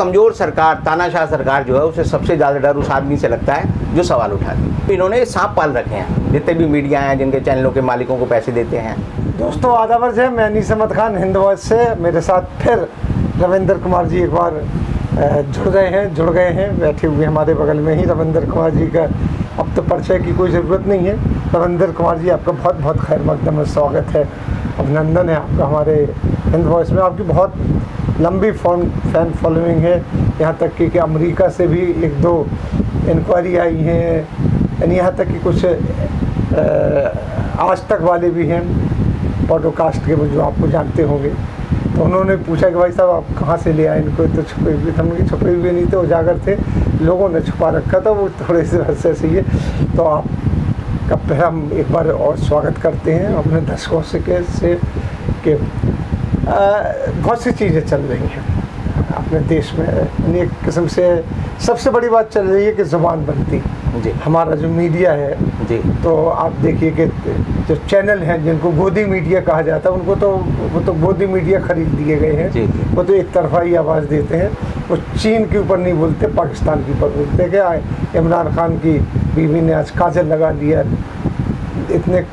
कमजोर सरकार, तानाशाह सरकार जो है उसे सबसे ज़्यादा डर उस आदमी से लगता है जो सवाल उठाती है। इन्होंने सांप पाल रखे हैं जितने भी मीडिया हैं, जिनके चैनलों के मालिकों को पैसे देते हैं। दोस्तों आदाब है, मैं निसमत खान हिंद वॉइस से, मेरे साथ फिर रविंद्र कुमार जी एक बार जुड़ गए हैं। बैठे हुए हमारे बगल में ही रविंद्र कुमार जी का अब तो परिचय की कोई ज़रूरत नहीं है। रविंद्र कुमार जी आपका बहुत बहुत खैर मकदम में स्वागत है, अभिनंदन है आपका हमारे हिंद वॉइस में। आपकी बहुत लंबी फैन फॉलोइंग है, यहाँ तक कि अमेरिका से भी एक दो इंक्वायरी आई हैं, यानी यहाँ तक कि कुछ आज तक वाले भी हैं पॉडकास्ट के, जो आपको जानते होंगे। तो उन्होंने पूछा कि भाई साहब आप कहाँ से ले आए इनको, तो छुपे हुए थे। हमने छुपे हुए नहीं थे, उजागर थे, लोगों ने छुपा रखा था, वो थोड़े से अरसे से ही। तो आप कब हम एक बार और स्वागत करते हैं अपने दर्शकों से के बहुत सी चीज़ें चल रही हैं अपने देश में। अनेक किस्म से सबसे बड़ी बात चल रही है कि ज़ुबान बनती जी, हमारा जो मीडिया है जी। तो आप देखिए कि जो चैनल हैं जिनको गोदी मीडिया कहा जाता है, उनको तो वो तो गोदी मीडिया खरीद दिए गए हैं जी। वो तो एक तरफा ही आवाज़ देते हैं, वो चीन के ऊपर नहीं बोलते, पाकिस्तान के ऊपर बोलते। क्या इमरान खान की बीवी ने आज काजल लगा दिया, इतने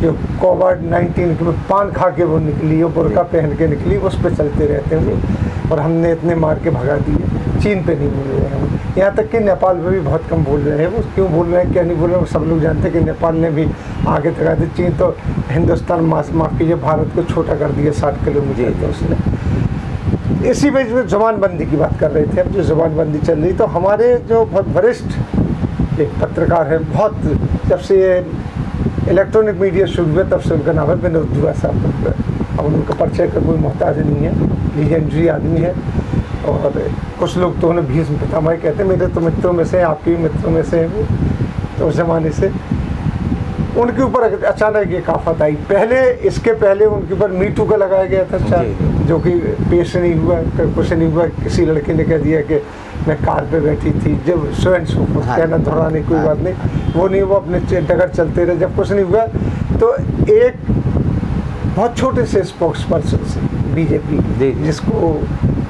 जो कोविड-19 के पान खा के वो निकली, वो बुरका पहन के निकली, उस पर चलते रहते हैं। और हमने इतने मार के भगा दिए। चीन पे नहीं बोल रहे हैं, यहाँ तक कि नेपाल में भी बहुत कम बोल रहे हैं। वो क्यों बोल रहे हैं, क्या नहीं बोल रहे हैं, सब लोग जानते हैं कि नेपाल ने भी आगे तक दिया। चीन तो हिंदुस्तान माफ़ कीजिए भारत को छोटा कर दिया 60 किलोमीटर तो उसने। इसी बीच में जुबानबंदी की बात कर रहे थे। अब जो जुबानबंदी चल रही, तो हमारे जो बहुत वरिष्ठ एक पत्रकार हैं, बहुत जब से इलेक्ट्रॉनिक मीडिया शुरू हुआ तब से उनका नाम है विनोद दुआ साहब। अब उनका परिचय का कोई मोहताज नहीं है, लीजेंडरी आदमी है। और कुछ लोग तो उन्हें भीष्म पितामह कहते हैं, मेरे तो मित्रों में से, आपके भी मित्रों में से हैं। तो उस ज़माने से उनके ऊपर अचानक एक आफत आई। इसके पहले उनके ऊपर मीटू का लगाया गया था चार्ज, जो कि पेश नहीं हुआ, कुछ नहीं हुआ। किसी लड़के ने कह दिया कि मैं कार पे बैठी थी जब सो एंड सो, कहना दोहराने कोई बात नहीं, वो नहीं, वो अपने डगर चलते रहे। जब कुछ नहीं हुआ तो एक बहुत छोटे से स्पोक्स पर्सन से बीजेपी, जिसको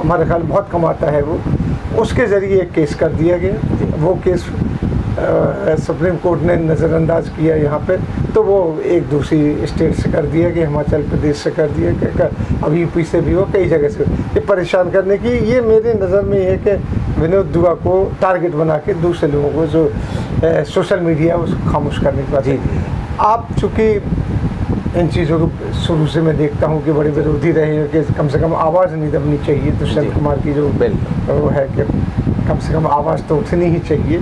हमारे ख्याल बहुत कमाता है, वो उसके ज़रिए एक केस कर दिया गया। वो केस सुप्रीम कोर्ट ने नज़रअंदाज किया यहाँ पे, तो वो एक दूसरी स्टेट से कर दिया गया, हिमाचल प्रदेश से कर दिया गया, अब यूपी से भी हो, कई जगह से। ये परेशान करने की, ये मेरी नज़र में है कि विनोद दुआ को टारगेट बना के दूसरे लोगों को जो सोशल मीडिया उसको खामोश करने की बात है। आप चूँकि इन चीज़ों को शुरू से मैं देखता हूँ कि बड़े विरोधी रहे हैं कि कम से कम आवाज़ नहीं दबनी चाहिए, दुष्यंत कुमार की जो बिल वो है कि कम से कम आवाज़ तो उठनी ही चाहिए।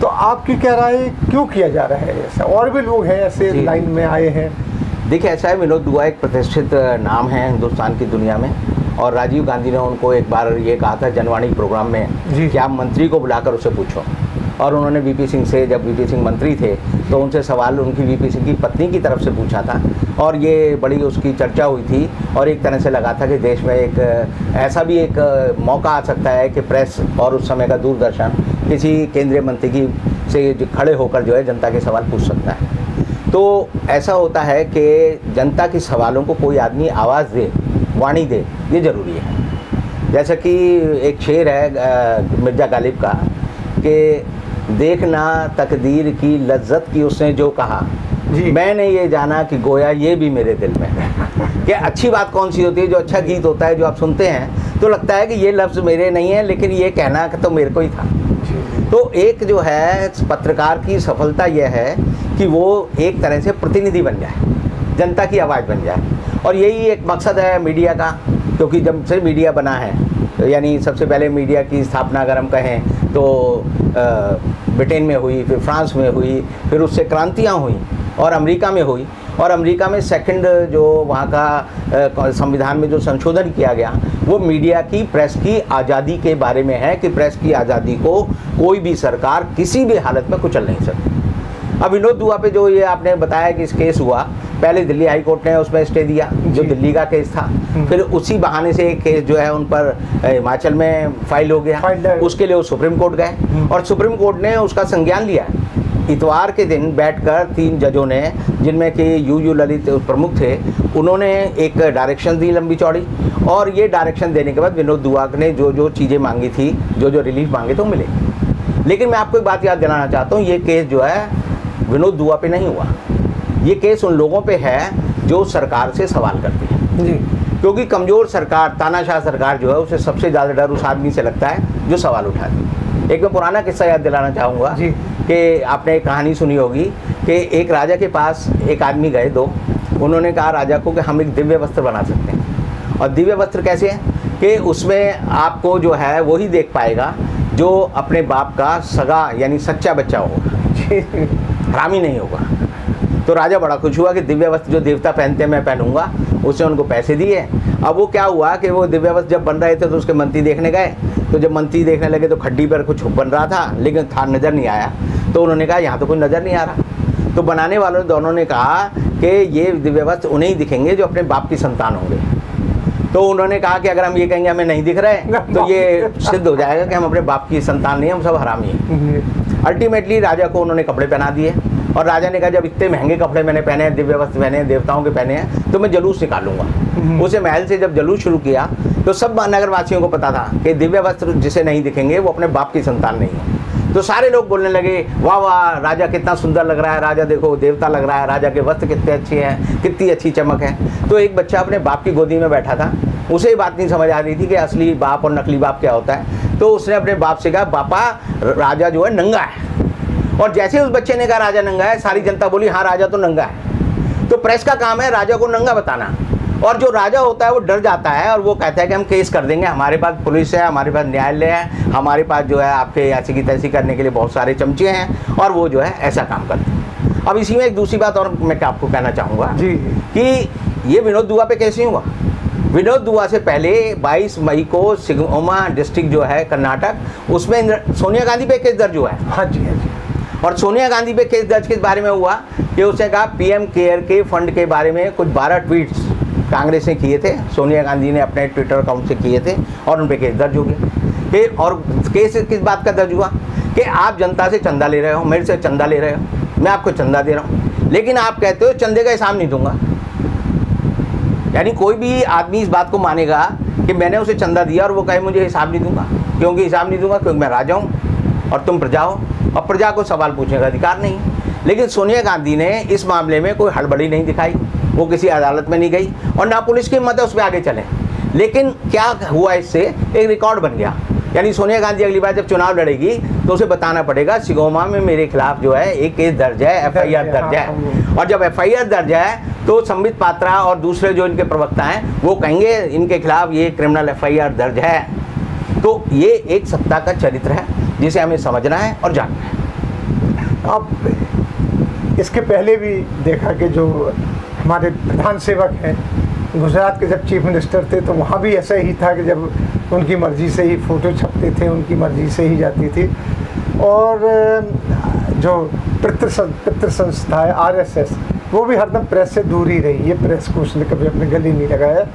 तो आपकी क्या राय है, क्यों किया जा रहा है ऐसा? और भी लोग हैं ऐसे लाइन में आए हैं। देखिए ऐसा है, विनोद दुआ एक प्रतिष्ठित नाम है हिंदुस्तान की दुनिया में, और राजीव गांधी ने उनको एक बार ये कहा था जनवाणी प्रोग्राम में कि आप मंत्री को बुलाकर उसे पूछो। और उन्होंने वी पी सिंह से, जब वी पी सिंह मंत्री थे तो उनसे सवाल उनकी वी पी सिंह की पत्नी की तरफ से पूछा था, और ये बड़ी उसकी चर्चा हुई थी। और एक तरह से लगा था कि देश में एक ऐसा भी एक मौका आ सकता है कि प्रेस और उस समय का दूरदर्शन किसी केंद्रीय मंत्री की से खड़े होकर जो है जनता के सवाल पूछ सकता है। तो ऐसा होता है कि जनता के सवालों को कोई आदमी आवाज़ दे, वाणी दे, ये ज़रूरी है। जैसा कि एक शेर है मिर्ज़ा गालिब का कि देखना तकदीर की लज्जत की, उसने जो कहा मैंने ये जाना कि गोया ये भी मेरे दिल में है। कि अच्छी बात कौन सी होती है, जो अच्छा गीत होता है जो आप सुनते हैं तो लगता है कि ये लफ्ज़ मेरे नहीं है, लेकिन ये कहना तो मेरे को ही था। तो एक जो है पत्रकार की सफलता यह है कि वो एक तरह से प्रतिनिधि बन जाए, जनता की आवाज़ बन जाए। और यही एक मकसद है मीडिया का, क्योंकि जब से मीडिया बना है, यानी सबसे पहले मीडिया की स्थापना अगर हम कहें तो ब्रिटेन में हुई, फिर फ्रांस में हुई, फिर उससे क्रांतियाँ हुई और अमेरिका में हुई। और अमेरिका में सेकंड जो वहाँ का संविधान में जो संशोधन किया गया वो मीडिया की, प्रेस की आज़ादी के बारे में है कि प्रेस की आज़ादी को कोई भी सरकार किसी भी हालत में कुचल नहीं सकती। अब विनोद दुआ पे जो ये आपने बताया कि इस केस हुआ, पहले दिल्ली हाई कोर्ट ने उसमें स्टे दिया जो दिल्ली का केस था, फिर उसी बहाने से एक केस जो है उन पर हिमाचल में फाइल हो गया, उसके लिए वो सुप्रीम कोर्ट गए और सुप्रीम कोर्ट ने उसका संज्ञान लिया इतवार के दिन बैठकर तीन जजों ने, जिनमें कि यू ललित प्रमुख थे, उन्होंने एक डायरेक्शन दी लंबी चौड़ी, और ये डायरेक्शन देने के बाद विनोद दुआ ने जो चीज़ें मांगी थी, जो रिलीफ मांगे थे वो मिले। लेकिन मैं आपको एक बात याद दिलाना चाहता हूँ, ये केस जो है विनोद दुआ पे नहीं हुआ, ये केस उन लोगों पे है जो सरकार से सवाल करती है जी। क्योंकि कमज़ोर सरकार, तानाशाह सरकार जो है, उसे सबसे ज़्यादा डर उस आदमी से लगता है जो सवाल उठाती है। एक मैं पुराना किस्सा याद दिलाना चाहूँगा कि आपने एक कहानी सुनी होगी कि एक राजा के पास एक आदमी गए दो, उन्होंने कहा राजा को कि हम एक दिव्य वस्त्र बना सकते हैं। और दिव्य वस्त्र कैसे हैं कि उसमें आपको जो है वही देख पाएगा जो अपने बाप का सगा यानी सच्चा बच्चा होगा, हरामी नहीं होगा। तो राजा बड़ा खुश हुआ कि दिव्य वस्त्र जो देवता पहनते हैं मैं पहनूंगा। उसने उनको पैसे दिए। अब वो क्या हुआ कि वो दिव्य वस्त्र जब बन रहे थे तो उसके मंत्री देखने गए, तो जब मंत्री देखने लगे तो खड्डी पर कुछ बन रहा था, लेकिन था नज़र नहीं आया। तो उन्होंने कहा यहाँ तो कुछ नज़र नहीं आ रहा। तो बनाने वालों दोनों ने कहा कि ये दिव्य वस्त्र उन्हें ही दिखेंगे जो अपने बाप की संतान होंगे। तो उन्होंने कहा कि अगर हम ये कहेंगे हमें नहीं दिख रहे तो ये सिद्ध हो जाएगा कि हम अपने बाप की संतान नहीं, हम सब हरामी हैं। अल्टीमेटली राजा को उन्होंने कपड़े पहना दिए, और राजा ने कहा जब इतने महंगे कपड़े मैंने पहने हैं, दिव्य वस्त्र पहने हैं, देवताओं के पहने हैं, तो मैं जुलूस निकालूंगा। उसे महल से जब जुलूस शुरू किया तो सब नगरवासियों को पता था कि दिव्य वस्त्र जिसे नहीं दिखेंगे वो अपने बाप की संतान नहीं है। तो सारे लोग बोलने लगे वाह वाह, राजा कितना सुंदर लग रहा है, राजा देखो देवता लग रहा है, राजा के वस्त्र कितने अच्छे हैं, कितनी अच्छी चमक है। तो एक बच्चा अपने बाप की गोदी में बैठा था, उसे ये बात नहीं समझ आ रही थी कि असली बाप और नकली बाप क्या होता है। तो उसने अपने बाप से कहा पापा राजा जो है नंगा है। और जैसे उस बच्चे ने कहा राजा नंगा है, सारी जनता बोली हाँ राजा तो नंगा है। तो प्रेस का काम है राजा को नंगा बताना, और जो राजा होता है वो डर जाता है और वो कहता है कि हम केस कर देंगे, हमारे पास पुलिस है, हमारे पास न्यायालय है, हमारे पास जो है आपके ऐसी की तैसी करने के लिए बहुत सारे चमचे हैं, और वो जो है ऐसा काम करते हैं। अब इसी में एक दूसरी बात और मैं आपको कहना चाहूँगा कि ये विनोद दुआ पे कैसे हुआ। विनोद दुआ से पहले 22 मई को सिगोमा डिस्ट्रिक्ट जो है कर्नाटक, उसमें सोनिया गांधी पे केस दर्ज हुआ है। हाँ जी, हाँ जी। और सोनिया गांधी पे केस दर्ज किस बारे में हुआ कि उसने कहा पीएम केयर के फंड के बारे में कुछ 12 ट्वीट्स कांग्रेस ने किए थे, सोनिया गांधी ने अपने ट्विटर अकाउंट से किए थे, और उन पे केस दर्ज हो गया। और केस किस बात का दर्ज हुआ कि आप जनता से चंदा ले रहे हो, मेरे से चंदा ले रहे हो, मैं आपको चंदा दे रहा हूँ, लेकिन आप कहते हो चंदे का हिसाब नहीं दूंगा। यानी कोई भी आदमी इस बात को मानेगा कि मैंने उसे चंदा दिया और वो कहे मुझे हिसाब नहीं दूंगा। क्योंकि हिसाब नहीं दूंगा? क्योंकि मैं राजा हूँ और तुम प्रजा हो, और प्रजा को सवाल पूछने का अधिकार नहीं। लेकिन सोनिया गांधी ने इस मामले में कोई हड़बड़ी नहीं दिखाई, वो किसी अदालत में नहीं गई और ना पुलिस की मदद उस पर आगे चले। लेकिन क्या हुआ, इससे एक रिकॉर्ड बन गया। यानी सोनिया गांधी अगली बार जब चुनाव लड़ेगी तो उसे बताना पड़ेगा सिगोमा में मेरे खिलाफ जो है एक केस दर्ज है, एफआईआर दर्ज है। और जब एफआईआर दर्ज है तो संबित पात्रा और दूसरे जो इनके प्रवक्ता हैं वो कहेंगे इनके खिलाफ ये क्रिमिनल एफआईआर दर्ज है। तो ये एक सत्ता का चरित्र है जिसे हमें समझना है और जानना है। अब इसके पहले भी देखा कि जो हमारे प्रधान सेवक हैं, गुजरात के जब चीफ मिनिस्टर थे तो वहाँ भी ऐसा ही था कि जब उनकी मर्ज़ी से ही फ़ोटो छपते थे, उनकी मर्ज़ी से ही जाती थी। और जो पितृ संस्था है आरएसएस, वो भी हरदम प्रेस से दूर ही रही। ये प्रेस को उसने कभी अपने गले नहीं लगाया।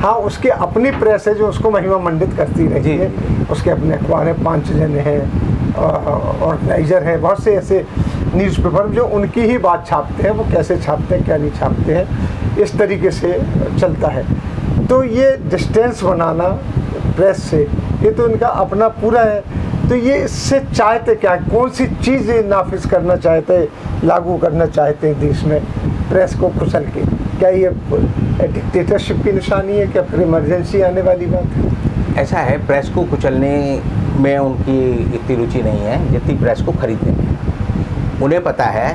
हाँ, उसके अपनी प्रेस है जो उसको महिमा मंडित करती रही है। उसके अपने अखबार हैं, 5 जन हैं, ऑर्गेनाइजर हैं, बहुत से ऐसे न्यूज़पेपर जो उनकी ही बात छापते हैं। वो कैसे छापते हैं, क्या नहीं छापते हैं, इस तरीके से चलता है। तो ये डिस्टेंस बनाना प्रेस से, ये तो इनका अपना पूरा है। तो ये इससे चाहते क्या, कौन सी चीज़ नाफिज करना चाहते, लागू करना चाहते हैं देश में प्रेस को कुचल के? क्या ये डिक्टेटरशिप की निशानी है, क्या फिर इमरजेंसी आने वाली बात है? ऐसा है, प्रेस को कुचलने में उनकी इतनी रुचि नहीं है जितनी प्रेस को खरीदने में। उन्हें पता है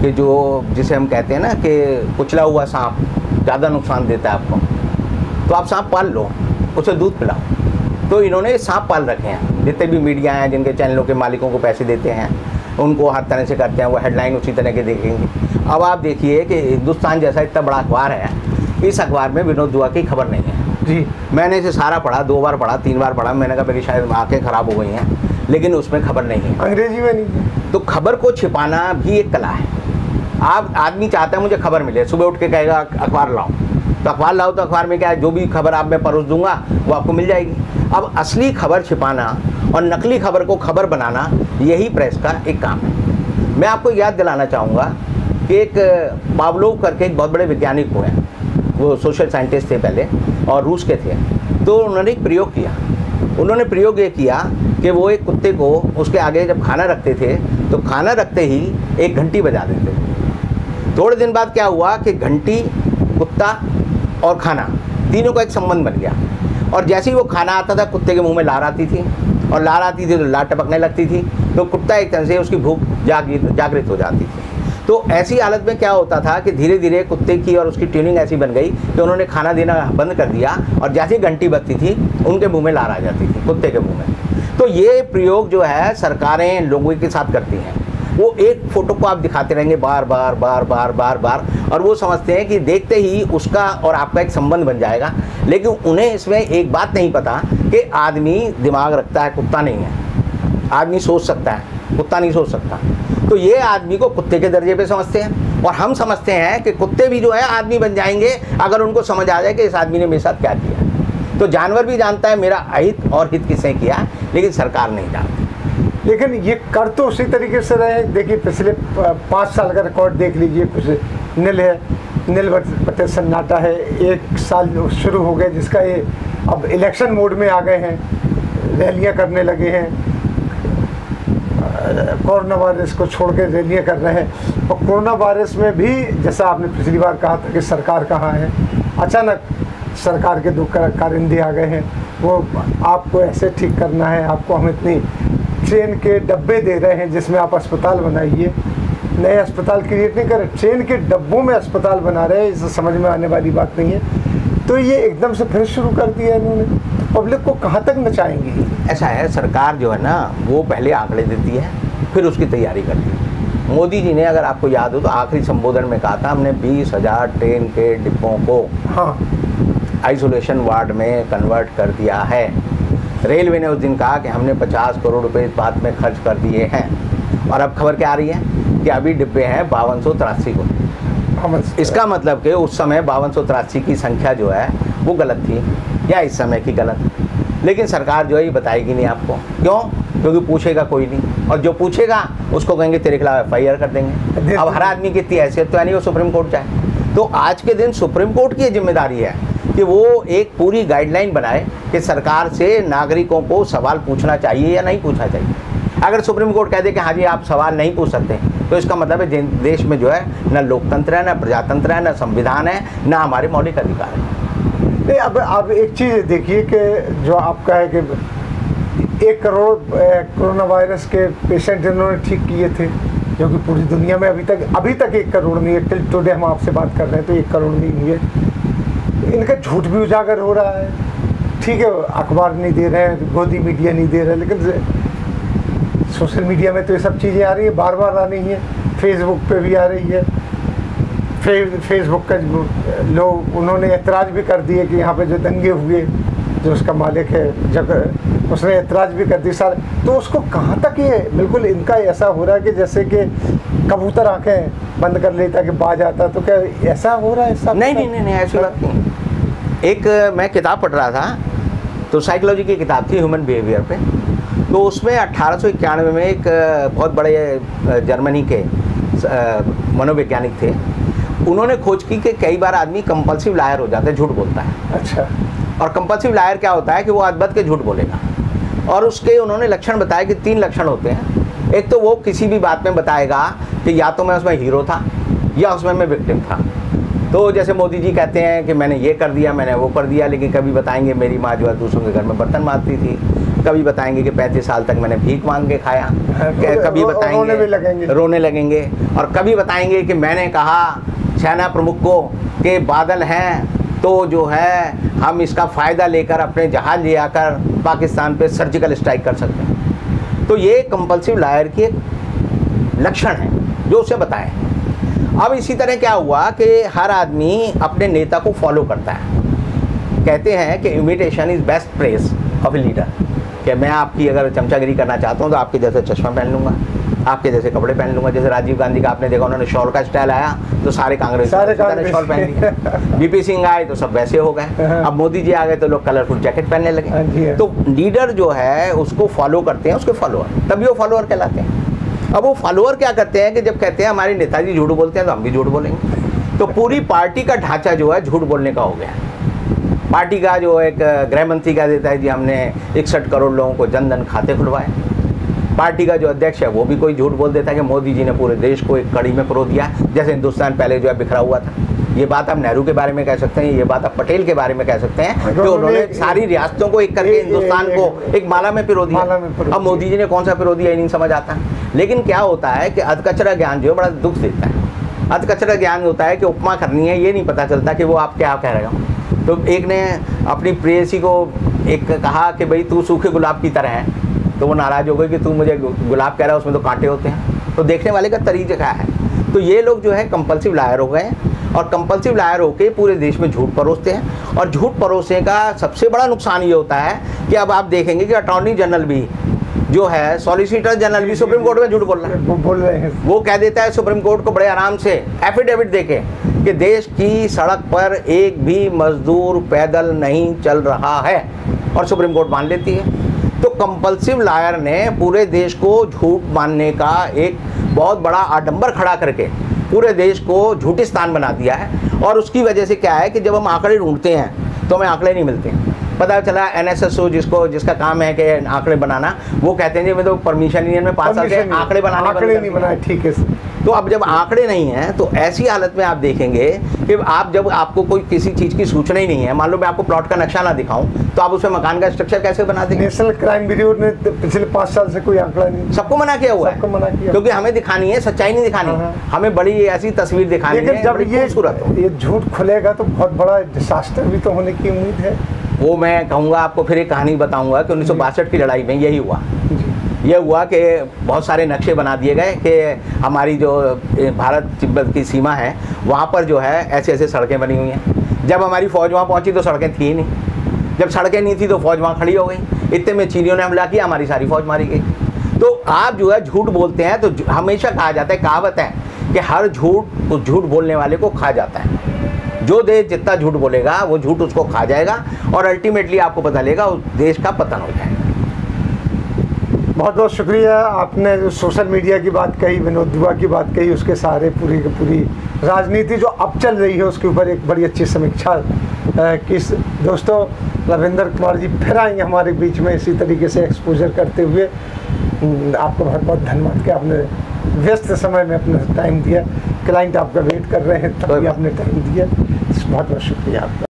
कि जो जिसे हम कहते हैं ना कि कुचला हुआ सांप ज़्यादा नुकसान देता है आपको, तो आप सांप पाल लो, उसे दूध पिलाओ। तो इन्होंने सांप पाल रखे हैं। जितने भी मीडिया हैं, जिनके चैनलों के मालिकों को पैसे देते हैं, उनको हर तरह से करते हैं, वो हेडलाइन उसी तरह के देखेंगे। अब आप देखिए कि हिंदुस्तान जैसा इतना बड़ा अखबार है, इस अखबार में विनोद दुआ की खबर नहीं है जी। मैंने इसे सारा पढ़ा, 2 बार पढ़ा 3 बार पढ़ा। मैंने कहा मेरी शायद आँखें ख़राब हो गई हैं, लेकिन उसमें खबर नहीं है, अंग्रेजी में नहीं। तो खबर को छिपाना भी एक कला है। आप आदमी चाहता है मुझे खबर मिले, सुबह उठ के कहेगा अखबार लाओ, तो अखबार लाओ। तो अखबार में क्या है, जो भी खबर आप मैं परोस दूंगा वो आपको मिल जाएगी। अब असली खबर छिपाना और नकली खबर को खबर बनाना, यही प्रेस का एक काम है। मैं आपको याद दिलाना चाहूँगा कि एक पावलोव करके एक बहुत बड़े वैज्ञानिक हुए हैं, वो सोशल साइंटिस्ट थे पहले और रूस के थे। तो उन्होंने एक प्रयोग किया, उन्होंने प्रयोग ये किया कि वो एक कुत्ते को उसके आगे जब खाना रखते थे तो खाना रखते ही एक घंटी बजा देते थे। थोड़े दिन बाद क्या हुआ कि घंटी, कुत्ता और खाना तीनों का एक संबंध बन गया, और जैसे ही वो खाना आता था कुत्ते के मुँह में लार आती थी, और लार आती थी तो लार टपकने लगती थी, तो कुत्ता एक तरह से उसकी भूख जागृत हो जाती थी। तो ऐसी हालत में क्या होता था कि धीरे धीरे कुत्ते की और उसकी ट्यूनिंग ऐसी बन गई कि उन्होंने खाना देना बंद कर दिया, और जैसे ही घंटी बजती थी उनके मुंह में लार आ जाती थी, कुत्ते के मुंह में। तो ये प्रयोग जो है सरकारें लोगों के साथ करती हैं, वो एक फ़ोटो को आप दिखाते रहेंगे बार बार बार बार बार बार, और वो समझते हैं कि देखते ही उसका और आपका एक संबंध बन जाएगा। लेकिन उन्हें इसमें एक बात नहीं पता कि आदमी दिमाग रखता है, कुत्ता नहीं है। आदमी सोच सकता है, कुत्ता नहीं सोच सकता। तो ये आदमी को कुत्ते के दर्जे पे समझते हैं, और हम समझते हैं कि कुत्ते भी जो है आदमी बन जाएंगे अगर उनको समझ आ जाए कि इस आदमी ने मेरे साथ क्या किया। तो जानवर भी जानता है मेरा अहित और हित किसने किया, लेकिन सरकार नहीं जानती। लेकिन ये कर तो उसी तरीके से रहे। देखिए पिछले 5 साल का रिकॉर्ड देख लीजिए, कुछ नील है, नील बटे सन्नाटा है, 1 साल शुरू हो गया जिसका ये अब इलेक्शन मोड में आ गए हैं, रैलियाँ करने लगे हैं, कोरोना वायरस को छोड़ के रैलियाँ कर रहे हैं। और कोरोना वायरस में भी जैसा आपने पिछली बार कहा था कि सरकार कहाँ है, अचानक सरकार के 2 कारिंदे आ गए हैं, वो आपको ऐसे ठीक करना है, आपको हम इतनी ट्रेन के डब्बे दे रहे हैं जिसमें आप अस्पताल बनाइए, नए अस्पताल क्रिएट नहीं कर रहे, ट्रेन के डब्बों में अस्पताल बना रहे हैं, इसे समझ में आने वाली बात नहीं है। तो ये एकदम से फिर शुरू कर दिया इन्होंने, पब्लिक को कहाँ तक नचाएंगी। ऐसा है, सरकार जो है ना वो पहले आंकड़े देती है फिर उसकी तैयारी करती है। मोदी जी ने, अगर आपको याद हो तो, आखिरी संबोधन में कहा था हमने 20,000 ट्रेन के डिब्बों को आइसोलेशन वार्ड में कन्वर्ट कर दिया है। रेलवे ने उस दिन कहा कि हमने 50 करोड़ रुपए इस बात में खर्च कर दिए हैं, और अब खबर क्या आ रही है कि अभी डिब्बे हैं 5283 को। इसका मतलब कि उस समय 5283 की संख्या जो है वो गलत थी, या इस समय की गलत। लेकिन सरकार जो है ये बताएगी नहीं आपको, क्यों? क्योंकि पूछेगा कोई नहीं, और जो पूछेगा उसको कहेंगे तेरे खिलाफ FIR कर देंगे। अब हर आदमी की इतनी हैसियत तो है नहीं वो सुप्रीम कोर्ट जाए। तो आज के दिन सुप्रीम कोर्ट की जिम्मेदारी है कि वो एक पूरी गाइडलाइन बनाए कि सरकार से नागरिकों को सवाल पूछना चाहिए या नहीं पूछना चाहिए। अगर सुप्रीम कोर्ट कह दे कि हाँ जी आप सवाल नहीं पूछ सकते, तो इसका मतलब है देश में जो है ना लोकतंत्र है, ना प्रजातंत्र है, ना संविधान है, ना हमारे मौलिक अधिकार है। नहीं, अब आप एक चीज़ देखिए कि जो आपका है कि 1 करोड़ कोरोना वायरस के पेशेंट इन्होंने ठीक किए थे, जो कि पूरी दुनिया में अभी तक 1 करोड़ नहीं है। टिल टुडे हम आपसे बात कर रहे हैं तो 1 करोड़ नहीं हुए। इनका झूठ भी उजागर हो रहा है, ठीक है, अखबार नहीं दे रहे हैं, गोदी मीडिया नहीं दे रहे, लेकिन सोशल मीडिया में तो ये सब चीज़ें आ रही है, बार बार आ रही है, फेसबुक पर भी आ रही है। फेसबुक का लोग उन्होंने एतराज़ भी कर दिए कि यहाँ पे जो दंगे हुए, जो उसका मालिक है जब उसने एतराज़ भी कर दिया सारे, तो उसको कहाँ तक ये बिल्कुल इनका ऐसा हो रहा है कि जैसे कि कबूतर आंखें बंद कर लेता कि बाज आता। तो क्या ऐसा हो रहा है? सब नहीं, ऐसी बात नहीं। एक मैं किताब पढ़ रहा था, तो साइकोलॉजी की किताब थी ह्यूमन बिहेवियर पे, तो उसमें 1891 में एक बहुत बड़े जर्मनी के मनोवैज्ञानिक थे, उन्होंने खोज की कि कई बार आदमी कंपल्सिव लायर हो जाता है, झूठ बोलता है। अच्छा। और कंपल्सिव लायर क्या होता है कि वो अदबद के झूठ बोलेगा, और उसके उन्होंने लक्षण बताए कि 3 लक्षण होते हैं। एक तो वो किसी भी बात में बताएगा कि या तो मैं उसमें हीरो था या उसमें मैं विक्टिम था। तो जैसे मोदी जी कहते हैं कि मैंने ये कर दिया, मैंने वो कर दिया, लेकिन कभी बताएंगे मेरी माँ जो है दूसरों के घर में बर्तन मारती थी, कभी बताएंगे कि 35 साल तक मैंने भीख मांग के खाया, कभी बताएंगे रोने लगेंगे, और कभी बताएंगे कि मैंने कहा सेना प्रमुख को के बादल हैं तो जो है हम इसका फ़ायदा लेकर अपने जहाज़ ले आकर पाकिस्तान पे सर्जिकल स्ट्राइक कर सकते हैं। तो ये कंपल्सिव लायर के लक्षण हैं जो उसे बताएं। अब इसी तरह क्या हुआ कि हर आदमी अपने नेता को फॉलो करता है। कहते हैं कि imitation is best praise of a leader, कि मैं आपकी अगर चमचागिरी करना चाहता हूँ तो आपके जैसे चश्मा पहन लूँगा, आपके जैसे कपड़े पहन लूँगा। जैसे राजीव गांधी का आपने देखा, उन्होंने शॉल का स्टाइल आया तो सारे कांग्रेस शॉल पहन लिया। VP सिंह आए तो सब वैसे हो गए। अब मोदी जी आ गए तो लोग कलरफुल जैकेट पहनने लगे। तो लीडर जो है उसको फॉलो करते हैं उसके फॉलोअर, तभी वो फॉलोअर कहलाते हैं। अब वो फॉलोअर क्या करते हैं कि जब कहते हैं हमारे नेताजी झूठ बोलते हैं तो हम भी झूठ बोलेंगे, तो पूरी पार्टी का ढांचा जो है झूठ बोलने का हो गया। पार्टी का जो एक गृह मंत्री कह देता है जी हमने 61 करोड़ लोगों को जनधन खाते खुलवाए, पार्टी का जो अध्यक्ष है वो भी कोई झूठ बोल देता है कि मोदी जी ने पूरे देश को एक कड़ी में परो दिया, जैसे हिंदुस्तान पहले जो है बिखरा हुआ था। ये बात आप नेहरू के बारे में कह सकते हैं, ये बात आप पटेल के बारे में कह सकते हैं कि उन्होंने सारी रियासतों को एक करके हिंदुस्तान को एक माला में पिरो दिया। अब मोदी जी ने कौन सा पिरो दिया ये नहीं समझ आता। लेकिन क्या होता है कि अधकचरा ज्ञान जो है बड़ा दुख देता है। अधकचरा ज्ञान होता है कि उपमा करनी है, ये नहीं पता चलता कि वो आप क्या कह रहे हो। तो एक ने अपनी प्रेयसी को एक कहा कि भाई तू सूखे गुलाब की तरह है, तो वो नाराज़ हो गई कि तू मुझे गुलाब कह रहा है उसमें तो कांटे होते हैं। तो देखने वाले का तरीका है। तो ये लोग जो है कंपल्सिव लायर हो गए और कंपल्सिव लायर होके पूरे देश में झूठ परोसते हैं। और झूठ परोसने का सबसे बड़ा नुकसान ये होता है कि अब आप देखेंगे कि अटॉर्नी जनरल भी जो है, सॉलिसिटर जनरल भी सुप्रीम कोर्ट में झूठ बोल रहे हैं। वो कह देता है सुप्रीम कोर्ट को बड़े आराम से एफिडेविट देके कि देश की सड़क पर एक भी मजदूर पैदल नहीं चल रहा है, और सुप्रीम कोर्ट मान लेती है। तो कंपल्सिव लायर ने पूरे देश को झूठ मानने का एक बहुत बड़ा आडंबर खड़ा करके पूरे देश को झूठिस्तान बना दिया है। और उसकी वजह से क्या है कि जब हम आंकड़े ढूंढते हैं तो हमें आंकड़े नहीं मिलते। पता चला NSSO जिसका काम है कि आंकड़े बनाना, वो कहते हैं जी मैं तो परमिशन यूनियन में 5 साल से आंकड़े बनाने, ठीक है। तो अब जब आंकड़े नहीं हैं तो ऐसी हालत में आप देखेंगे कि आप जब आपको कोई किसी चीज़ की सूचना ही नहीं है, मान लो मैं आपको प्लॉट का नक्शा ना दिखाऊं तो आप उसमें मकान का स्ट्रक्चर कैसे बना देंगे। नेशनल क्राइम ब्यूरो ने पिछले 5 साल से कोई आंकड़ा नहीं, सबको मना किया हुआ है, क्योंकि हमें दिखानी है सच्चाई, नहीं दिखानी, हमें बड़ी ऐसी तस्वीर दिखानी है। जब ये झूठ खुलेगा तो बहुत बड़ा डिजास्टर भी तो होने की उम्मीद है। वो मैं कहूँगा आपको, फिर एक कहानी बताऊँगा कि 1962 की लड़ाई में यही हुआ। यह हुआ कि बहुत सारे नक्शे बना दिए गए कि हमारी जो भारत तिब्बत की सीमा है वहाँ पर जो है ऐसे ऐसे सड़कें बनी हुई हैं। जब हमारी फ़ौज वहाँ पहुँची तो सड़कें थी नहीं, जब सड़कें नहीं थी तो फ़ौज वहाँ खड़ी हो गई, इतने में चीनियों ने हमला किया, हमारी सारी फ़ौज मारी गई। तो आप जो है झूठ बोलते हैं तो हमेशा कहा जाता है, कहावत है कि हर झूठ उस झूठ बोलने वाले को खा जाता है। जो देश जितना झूठ बोलेगा वो झूठ उसको खा जाएगा और अल्टीमेटली आपको पता लगेगा उस देश का पतन हो जाएगा। बहुत बहुत शुक्रिया। आपने जो सोशल मीडिया की बात कही, विनोद दुआ की बात कही, उसके सहारे पूरी की पूरी राजनीति जो अब चल रही है उसके ऊपर एक बड़ी अच्छी समीक्षा की। दोस्तों, रविंदर कुमार जी फिर आएंगे हमारे बीच में इसी तरीके से एक्सपोजर करते हुए। आपको बहुत बहुत धन्यवाद कि आपने व्यस्त समय में अपना टाइम दिया। क्लाइंट आपका वेट कर रहे हैं, तभी आपने टाइम दिया। बहुत बहुत शुक्रिया आपका।